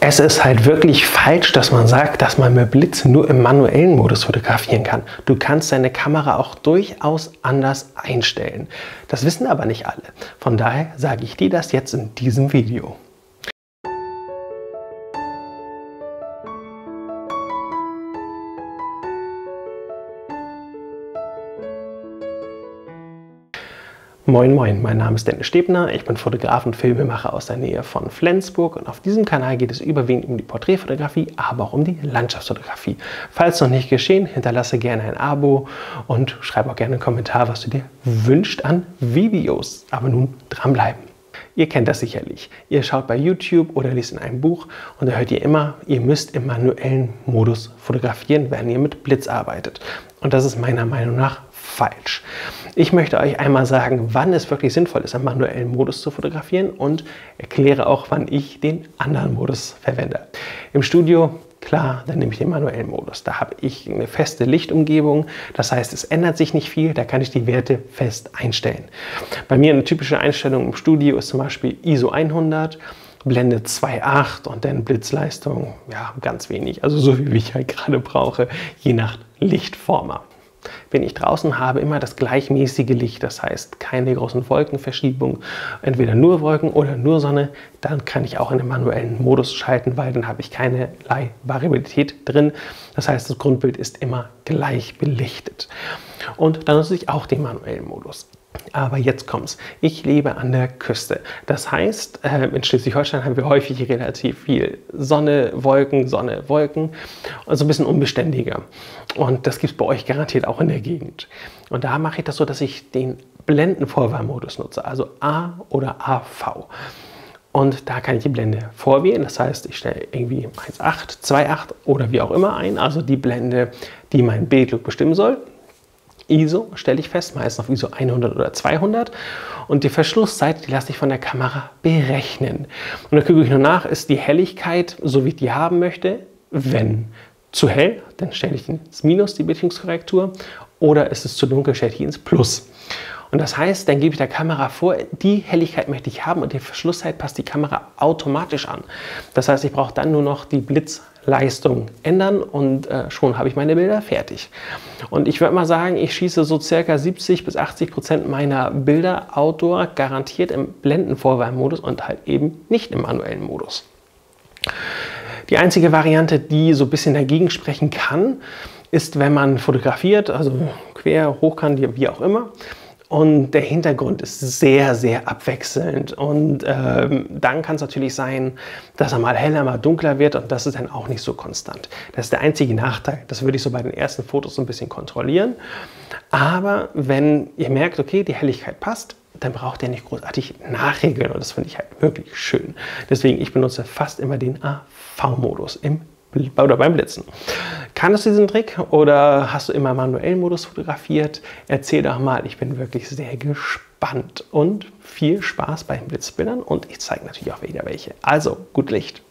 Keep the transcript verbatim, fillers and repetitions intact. Es ist halt wirklich falsch, dass man sagt, dass man mit Blitz nur im manuellen Modus fotografieren kann. Du kannst deine Kamera auch durchaus anders einstellen. Das wissen aber nicht alle. Von daher sage ich dir das jetzt in diesem Video. Moin Moin, mein Name ist Dennis Stebner, ich bin Fotograf und Filmemacher aus der Nähe von Flensburg und auf diesem Kanal geht es überwiegend um die Porträtfotografie, aber auch um die Landschaftsfotografie. Falls noch nicht geschehen, hinterlasse gerne ein Abo und schreibe auch gerne einen Kommentar, was du dir wünschst an Videos. Aber nun dranbleiben. Ihr kennt das sicherlich. Ihr schaut bei YouTube oder liest in einem Buch und da hört ihr immer, ihr müsst im manuellen Modus fotografieren, wenn ihr mit Blitz arbeitet. Und das ist meiner Meinung nach falsch. Ich möchte euch einmal sagen, wann es wirklich sinnvoll ist, im manuellen Modus zu fotografieren und erkläre auch, wann ich den anderen Modus verwende. Im Studio, klar, dann nehme ich den manuellen Modus. Da habe ich eine feste Lichtumgebung, das heißt, es ändert sich nicht viel, da kann ich die Werte fest einstellen. Bei mir eine typische Einstellung im Studio ist zum Beispiel I S O hundert, Blende zwei Komma acht und dann Blitzleistung, ja, ganz wenig, also so wie ich halt gerade brauche, je nach Lichtformer. Wenn ich draußen habe, immer das gleichmäßige Licht, das heißt keine großen Wolkenverschiebungen, entweder nur Wolken oder nur Sonne, dann kann ich auch in den manuellen Modus schalten, weil dann habe ich keinerlei Variabilität drin. Das heißt, das Grundbild ist immer gleich belichtet. Und dann nutze ich auch den manuellen Modus. Aber jetzt kommt's. Ich lebe an der Küste. Das heißt, in Schleswig-Holstein haben wir häufig relativ viel Sonne, Wolken, Sonne, Wolken. Also ein bisschen unbeständiger. Und das gibt es bei euch garantiert auch in der Gegend. Und da mache ich das so, dass ich den Blendenvorwahlmodus nutze, also A oder A V. Und da kann ich die Blende vorwählen. Das heißt, ich stelle irgendwie eins Komma acht, zwei Komma acht oder wie auch immer ein. Also die Blende, die mein Bildlook bestimmen soll. I S O stelle ich fest, meistens auf I S O hundert oder zweihundert und die Verschlusszeit, die lasse ich von der Kamera berechnen. Und dann gucke ich nur nach, ist die Helligkeit, so wie ich die haben möchte, wenn zu hell, dann stelle ich ins Minus die Belichtungskorrektur oder ist es zu dunkel, stelle ich ins Plus. Und das heißt, dann gebe ich der Kamera vor, die Helligkeit möchte ich haben und die Verschlusszeit passt die Kamera automatisch an. Das heißt, ich brauche dann nur noch die Blitzleistung ändern und äh, schon habe ich meine Bilder fertig. Und ich würde mal sagen, ich schieße so circa siebzig bis achtzig Prozent meiner Bilder Outdoor garantiert im Blendenvorwahlmodus und halt eben nicht im manuellen Modus. Die einzige Variante, die so ein bisschen dagegen sprechen kann, ist, wenn man fotografiert, also quer, hochkant, wie auch immer. Und der Hintergrund ist sehr, sehr abwechselnd. Und ähm, dann kann es natürlich sein, dass er mal heller, mal dunkler wird. Und das ist dann auch nicht so konstant. Das ist der einzige Nachteil. Das würde ich so bei den ersten Fotos so ein bisschen kontrollieren. Aber wenn ihr merkt, okay, die Helligkeit passt, dann braucht ihr nicht großartig nachregeln. Und das finde ich halt wirklich schön. Deswegen, ich benutze fast immer den A V-Modus im oder beim Blitzen. Kannst du diesen Trick oder hast du immer manuellen Modus fotografiert? Erzähl doch mal, ich bin wirklich sehr gespannt und viel Spaß bei den Blitzbildern und ich zeige natürlich auch wieder welche. Also, gut Licht!